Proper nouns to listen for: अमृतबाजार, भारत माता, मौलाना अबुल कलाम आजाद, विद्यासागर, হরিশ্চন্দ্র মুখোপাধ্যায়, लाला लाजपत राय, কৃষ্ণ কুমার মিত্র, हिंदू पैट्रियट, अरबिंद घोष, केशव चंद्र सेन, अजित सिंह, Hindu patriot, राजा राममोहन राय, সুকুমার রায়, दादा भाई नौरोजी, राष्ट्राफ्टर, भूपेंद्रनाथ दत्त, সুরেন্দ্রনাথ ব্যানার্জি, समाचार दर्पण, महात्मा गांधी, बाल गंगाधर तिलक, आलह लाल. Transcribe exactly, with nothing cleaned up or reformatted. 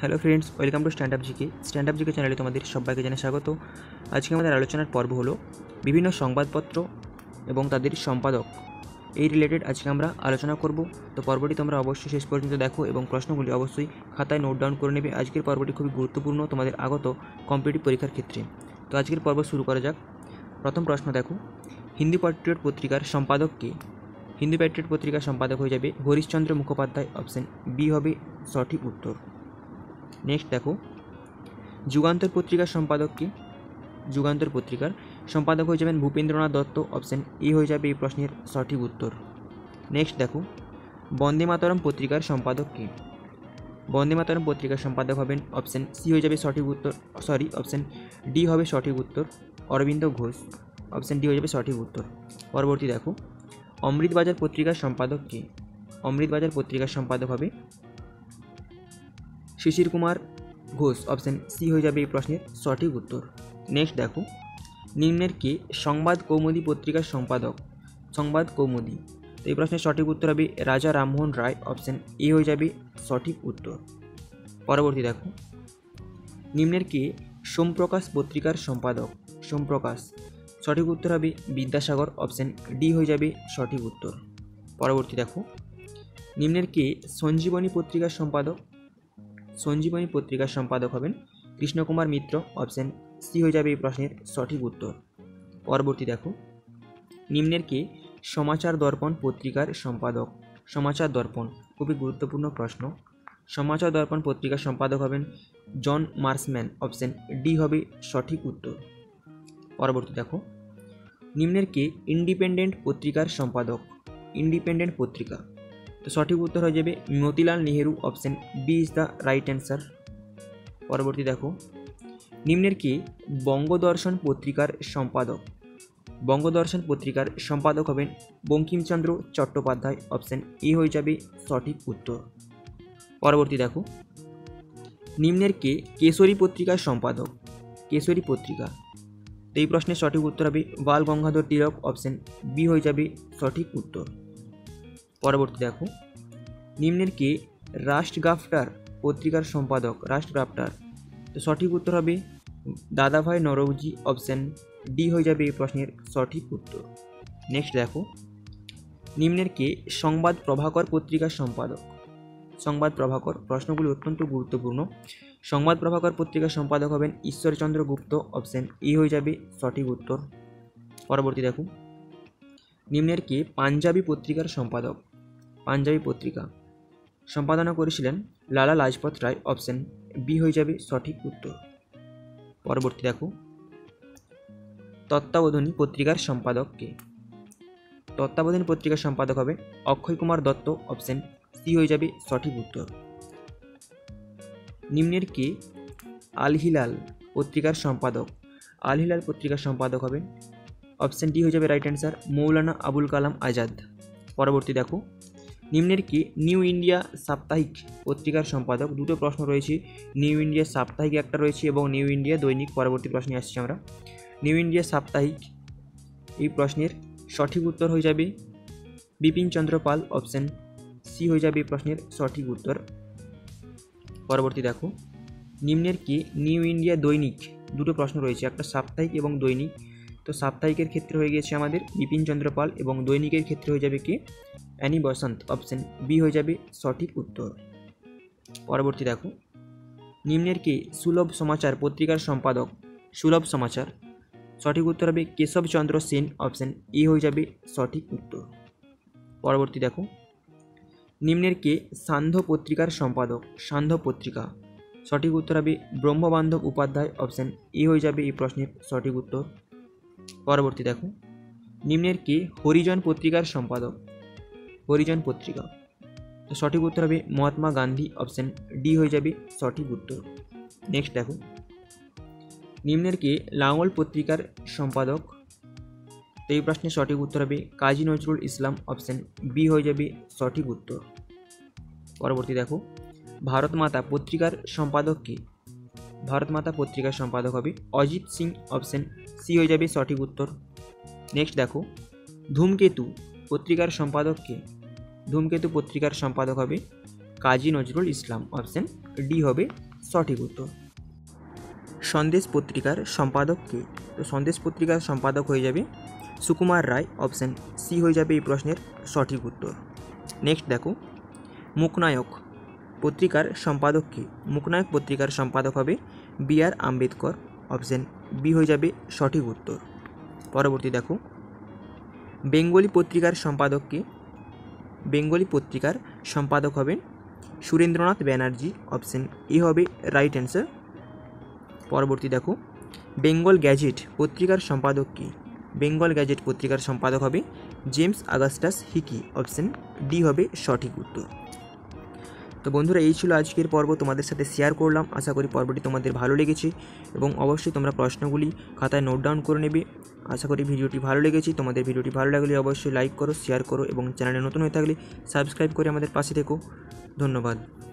Hello friends, welcome to stand up GK. Stand up GK চ্যানেলে তোমাদের সবাইকে জানাই স্বাগত। আজকে আমাদের আলোচনার পর্ব হলো বিভিন্ন সংবাদপত্র এবং তাদের সম্পাদক, এই রিলেটেড আজকে আমরা আলোচনা করব। তো পর্বটি তোমরা অবশ্যই শেষ পর্যন্ত দেখো এবং প্রশ্নগুলি অবশ্যই খাতায় নোট ডাউন করে নেবে। আজকের পর্বটি খুবই গুরুত্বপূর্ণ তোমাদের আগত কম্পিটিটিভ পরীক্ষার ক্ষেত্রে। তো আজকের পর্ব শুরু করা যাক। প্রথম প্রশ্ন দেখো, হিন্দু पैट्रियट পত্রিকার সম্পাদক কে? हिंदू पैट्रियट पत्रिकार सम्पादक हो जाए हरिश्चंद्र मुखोपाध्याय, ऑप्शन बी है सठिक उत्तर। नेक्स्ट देखो, युगान्तर पत्रिकार सम्पादक के? युगान्तर पत्रिकार सम्पादक हो जाए भूपेंद्रनाथ दत्त, ऑप्शन ए हो जाए प्रश्न सठिक उत्तर। नेक्स्ट देखो, बंदे मातरम पत्रिकार सम्पादक के? बंदे मातरम पत्रिकार सम्पादक हबें ऑप्शन सी हो जाए सठिक उत्तर, सरि ऑप्शन डी है सठिक उत्तर अरबिंद घोष, ऑप्शन डी हो जाए सठिक उत्तर। परवर्ती देखो, अमृतबाजार पत्रिकार सम्पादक के? अमृतबाजार पत्रिकार सम्पादक है शिशिर कुमार घोष, ऑप्शन सी हो जाए प्रश्न सठिक उत्तर। नेक्स्ट देखो, निम्नेर के संवाद कौमोदी पत्रिकार सम्पादक? संवाद कौमोदी, तो प्रश्न सठिक उत्तर है राजा राममोहन राय, ऑप्शन ए हो जाए सठिक उत्तर। परवर्ती देखो, निम्नेर के सोम प्रकाश पत्रिकार सम्पादक? सोम प्रकाश, सठिक उत्तर है विद्यासागर, ऑप्शन डी हो जाए सठिक उत्तर। परवर्ती देखो, निम्नेर के संजीवनी पत्रिकार सम्पादक? संजीवनी पत्रिकार सम्पादक हबें कृष्ण कुमार मित्र, ऑप्शन सी हो जाए प्रश्न सठिक उत्तर। परवर्ती देखो, निम्नेर के समाचार दर्पण पत्रिकार सम्पादक? समाचार दर्पण, खूब गुरुत्वपूर्ण प्रश्न। समाचार दर्पण पत्रिकार सम्पादक हबें जन मार्समैन, ऑप्शन डी है सठिक उत्तर। परवर्ती देखो, निम्नेर के इंडिपेन्डेंट पत्रिकार सम्पादक? इंडिपेन्डेंट पत्रिका, तो सठिक उत्तर हो जाए Motilal Nehru, option B is the right answer. परवर्ती देखो, निम्नेर के बंगदर्शन पत्रिकार सम्पादक? बंगदर्शन पत्रिकार सम्पादक हबें बंकिमचंद्र चट्टोपाध्याय, ऑप्शन ए हो जाए सठिक उत्तर। परवर्ती देखो, निम्नेर के केशरी पत्रिकार सम्पादक? केशरी पत्रिका, तो प्रश्न सठिक उत्तर है बाल गंगाधर तिलक, ऑप्शन बी हो जाए सठिक उत्तर। परवर्ती देखो, निम्नेर के राष्ट्राफ्टर पत्रिकार सम्पादक? राष्ट्राफ्टर, तो सठिक उत्तर है दादा भाई नौरोजी, ऑप्शन डी हो जाए प्रश्न सठिक उत्तर। नेक्स्ट देखो, निम्नेर के संवाद प्रभाकर पत्रिकार सम्पादक? संवाद प्रभाकर, प्रश्नगुली अत्यंत गुरुत्वपूर्ण। संवाद प्रभाकर पत्रिकार सम्पादक हबें ईश्वरचंद्र गुप्त, ऑप्शन ए हो जाए सठिक उत्तर। परवर्ती देखो, निम्नेर के पंजाबी पत्रिकार सम्पादक? पंजाबी पत्रिका सम्पादना करेछिलेन लाला लाजपत राय, ऑप्शन बी हो जाए सठिक उत्तर। परवर्ती देखो, तत्वबोधिनी पत्रिकार सम्पादक के? तत्वबोधिनी पत्रिकार सम्पादक हबें अक्षय कुमार दत्त, ऑप्शन सी हो जाए सठिक उत्तर। निम्नेर के आलह लाल पत्रिकार सम्पादक? आलह लाल पत्रिकार सम्पादक हबें ऑप्शन डी हो जाए राइट आंसर मौलाना अबुल कलाम आजाद। परवर्ती देखो, निम्नेर के न्यू इंडिया साप्ताहिक पत्रिकार सम्पादक? दुटो प्रश्न रही, न्यू इंडिया साप्ताहिक एक रही है और न्यू इंडिया दैनिक। परवर्ती प्रश्ने आसछि आमरा न्यू इंडिया साप्ताहिक, ये प्रश्नेर सठिक उत्तर हो जाए बिपिन चंद्रपाल, ऑप्शन सी हो जाए प्रश्नेर सठिक उत्तर। परवर्ती देखो, निम्नेर के न्यू इंडिया दैनिक दुटो प्रश्न रही है, एक साप्ताहिक एवं दैनिक, तो साप्ताहिकर क्षेत्र हो गए हमारे बिपिन चंद्रपाल और दैनिकर क्षेत्र हो जाए कि एनी बसंत, ऑप्शन बी हो जाए सठिक उत्तर। परवर्ती देखो, निम्नेर के सुलभ समाचार पत्रिकार सम्पादक? सुलभ समाचार, सठिक उत्तर है केशव चंद्र सेन, ऑप्शन ए हो जाए सठिक उत्तर। परवर्ती देखो, निम्नेर के सांध्य पत्रिकार सम्पादक? सांध्य पत्रिका, सठिक उत्तर है ब्रह्मबान्धव उपाध्याय, ऑप्शन ए हो जाए प्रश्न सठिक उत्तर। परवर्ती देखो, निम्नेर के हरिजन पत्रिकार सम्पादक? हरिजन पत्रिका, तो सठिक उत्तर है महात्मा गांधी, ऑप्शन डी हो जाए सठिक उत्तर। नेक्स्ट देखो, निम्नेर के लांगल पत्रिकार सम्पादक? तो ये प्रश्न सठिक उत्तर है काजी नजरुल इस्लाम, ऑप्शन बी हो जाए सठिक उत्तर। परवर्ती देखो, भारत माता पत्रिकार सम्पादक के? भारत माता पत्रिकार सम्पादक है अजित सिंह, ऑप्शन सी हो जाए सठिक उत्तर। नेक्स्ट देखो, धूमकेतु पत्रिकार सम्पादक के? धूमकेतु पत्रिकार सम्पादक है काजी नजरुल इस्लाम, ऑप्शन डी है সঠিক উত্তর। সন্দেশ পত্রিকার সম্পাদক কে? তো সন্দেশ পত্রিকার সম্পাদক হয়ে যাবে সুকুমার রায়, অপশান সি হয়ে যাবে এই প্রশ্নের সঠিক উত্তর। নেক্সট দেখো মুখনায়ক পত্রিকার সম্পাদক কে? মুখনায়ক পত্রিকার সম্পাদক হবে B R Ambedkar, option B হয়ে যাবে সঠিক উত্তর। পরবর্তী দেখো বেঙ্গলি পত্রিকার সম্পাদক কে? বেঙ্গলি পত্রিকার সম্পাদক হবেন সুরেন্দ্রনাথ ব্যানার্জি, অপশান এ হবে রাইট অ্যান্সার। পরবর্তী দেখো বেঙ্গল গ্যাজেট পত্রিকার সম্পাদক কে? বেঙ্গল গ্যাজেট পত্রিকার সম্পাদক হবে James Augustus Hicky, option D হবে সঠিক উত্তর। তো বন্ধুরা এই ছিল আজকের পর্ব, তোমাদের সাথে শেয়ার করলাম। আশা করি পর্বটি তোমাদের ভালো লেগেছে এবং অবশ্যই তোমরা প্রশ্নগুলি খাতায় নোট ডাউন করে নেবে। আশা করি ভিডিওটি ভালো লেগেছে। তোমাদের ভিডিওটি ভালো লাগলে অবশ্যই লাইক করো, শেয়ার করো এবং চ্যানেলে নতুন হয়ে থাকলে সাবস্ক্রাইব করে আমাদের পাশে থেকো। ধন্যবাদ।